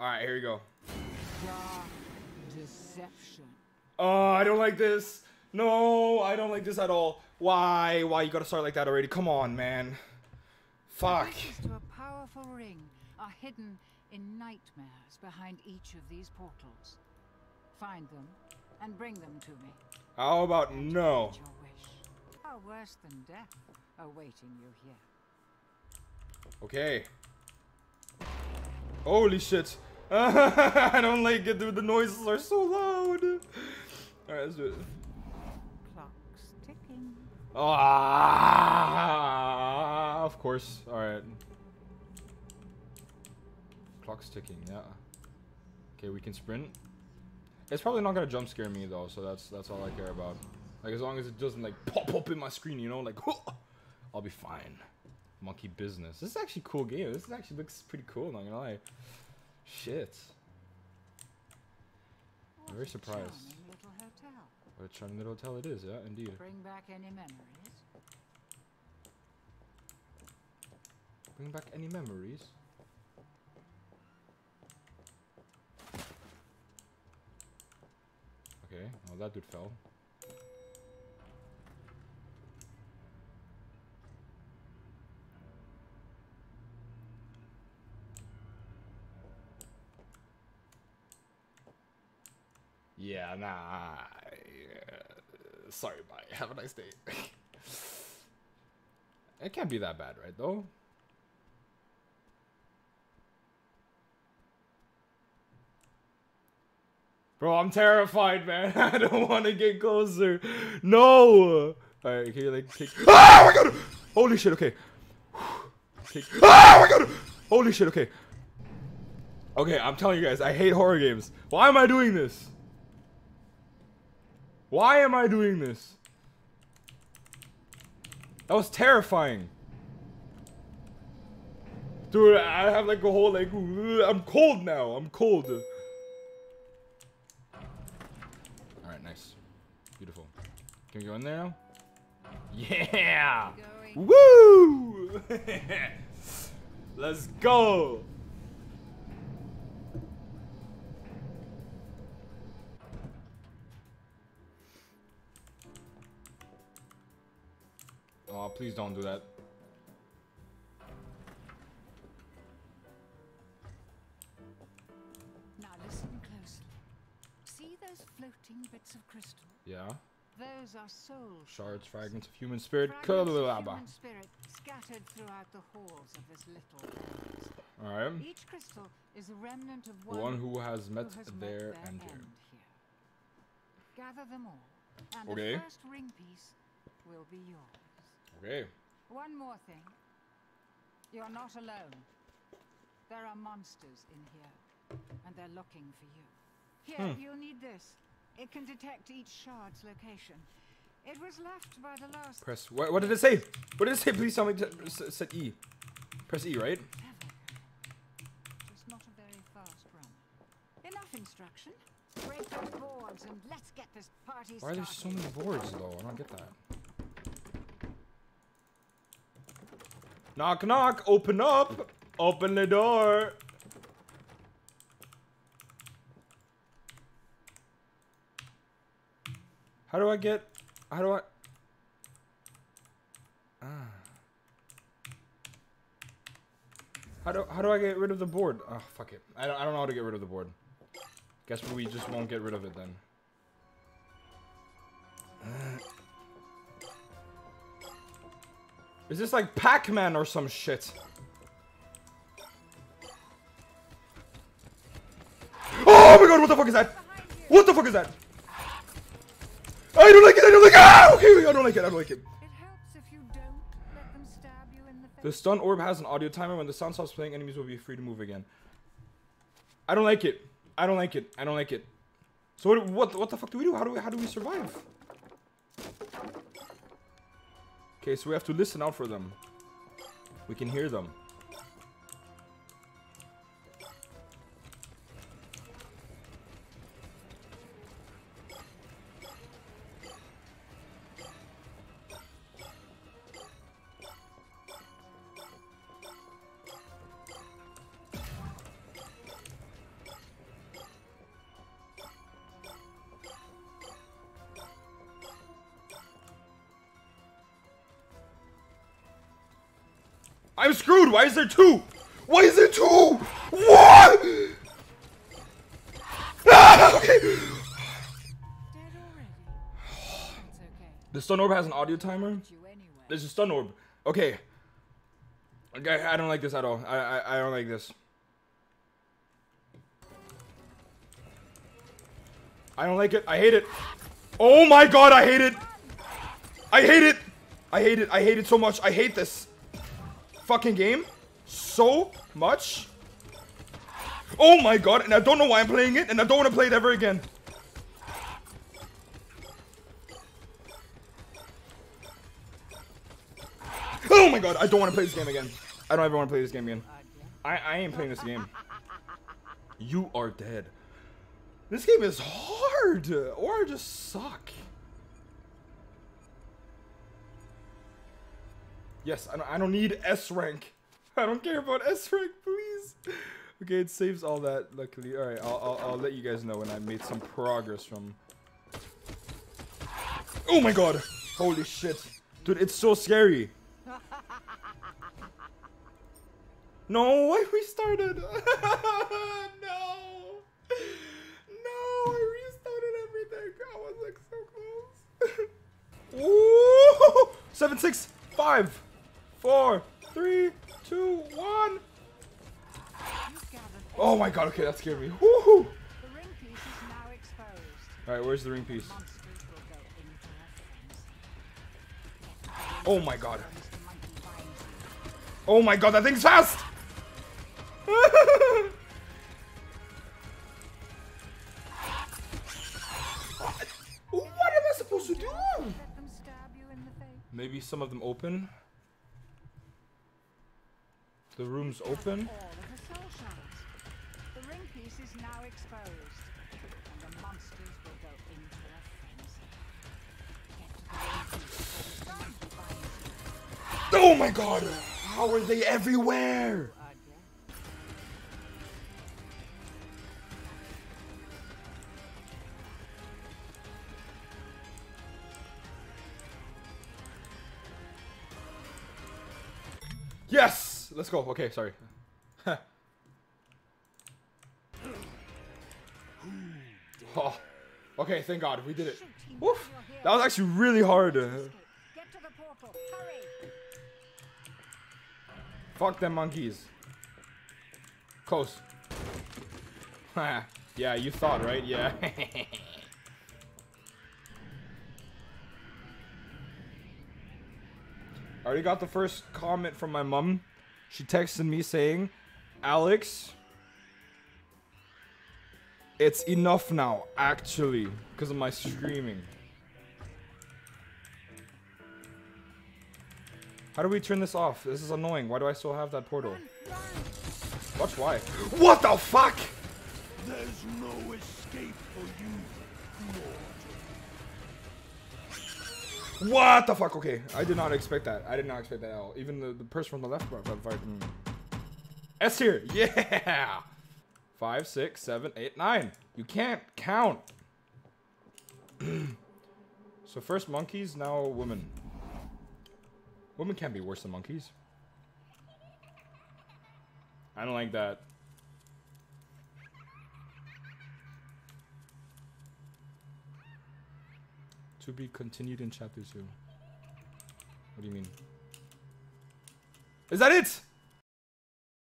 Alright, here we go. Dark Deception. Oh, I don't like this. No, I don't like this at all. Why? Why you gotta start like that already? Come on, man. Fuck. To a powerful ring are hidden in nightmares behind each of these portals. Find them and bring them to me. How about no? Your wish. Far worse than death awaiting you here. Okay. Holy shit. I don't like it, dude. The noises are so loud. Alright, let's do it. Clock's ticking. Ah, of course. Alright. Clock's ticking, yeah. Okay, we can sprint. It's probably not gonna jump scare me though, so that's all I care about. Like, as long as it doesn't like pop up in my screen, you know, like, oh, I'll be fine. Monkey business. This is actually a cool game. This actually looks pretty cool, not gonna lie. Shit. I'm very surprised. What a charming little hotel it is, yeah, indeed. Bring back any memories. Bring back any memories? Okay, oh, that dude fell. Yeah, nah. Yeah. Sorry, bye. Have a nice day. It can't be that bad, right, though? Bro, I'm terrified, man. I don't want to get closer. No! Alright, can you, like, kick? Ah, my God! Holy shit, okay. Kick. Ah, my God! Holy shit, okay. Okay, I'm telling you guys, I hate horror games. Why am I doing this? Why am I doing this? That was terrifying. Dude, I have like a whole like... I'm cold now. I'm cold. Alright, nice. Beautiful. Can we go in there now? Yeah! Woo! Let's go! Oh, please don't do that. Now listen closely. See those floating bits of crystal? Yeah. Those are soul shards, fragments of human spirit. Human spirit scattered throughout the halls of this little place. All right. Each crystal is a remnant of one who has met their end here. Gather them all, and the first ring piece will be yours. Okay. One more thing. You're not alone. There are monsters in here, and they're looking for you. Here, you'll need this. It can detect each shard's location. It was left by the last... Press... What did it say? What did it say? Please tell me to set E. Press E, right? Just not a very fast run. Enough instruction. Break those boards and let's get this party started. Why are there so many boards, though? I don't get that. Knock, knock, open up! Open the door! How do I get... How do I... Ah. How do I get rid of the board? Oh, fuck it. I don't know how to get rid of the board. Guess we just won't get rid of it then. Is this like Pac-Man or some shit? Oh my God, what the fuck is that? What the fuck is that? I don't like it, I don't like it! Ah, okay, I don't like it, I don't like it. It helps if you don't let them stab you in the face. The stun orb has an audio timer. When the sound stops playing, enemies will be free to move again. I don't like it. I don't like it. I don't like it. So what the fuck do we do? How do we survive? Okay, so we have to listen out for them. We can hear them. I'm screwed. Why is there two? Why is there two? What? Ah, okay. The stun orb has an audio timer. There's a stun orb. Okay. I don't like this at all. I don't like this. I don't like it. I hate it. Oh my god, I hate it. I hate it. I hate it. I hate it so much. I hate this fucking game so much. Oh my god, and I don't know why I'm playing it, and I don't want to play it ever again. Oh my god, I don't want to play this game again. I don't ever want to play this game again. I ain't playing this game. You are dead. This game is hard, or just suck. Yes, I don't need S rank. I don't care about S rank, please. Okay, it saves all that, luckily. Alright, I'll let you guys know when I made some progress from... Oh my god! Holy shit. Dude, it's so scary. No, why we started? Ooh, 7, 6, 5, 4, 3, 2, 1. Oh my god, okay, that scared me. Woohoo! Alright, where's the ring piece? Oh my god. Oh my god, that thing's fast! What am I supposed to do? Maybe some of them open. The room's open. The ring piece is now exposed, and the monsters will go into a frenzy. Oh my god! How are they everywhere? Yes! Let's go. Okay, sorry. Oh, okay, thank god. We did it. Woof. That was actually really hard. Fuck them monkeys. Close. Yeah, you thought, right? Yeah. I already got the first comment from my mom. She texted me saying, Alex, it's enough now, actually, because of my screaming. How do we turn this off? This is annoying. Why do I still have that portal? Watch why. What the fuck? There's no escape for you. What the fuck? Okay, I did not expect that. I did not expect that at all. Even the person from the left part. S tier! Yeah! 5, 6, 7, 8, 9. You can't count. So first monkeys, now women. Women can't be worse than monkeys. I don't like that. To be continued in chapter 2. What do you mean? Is that it?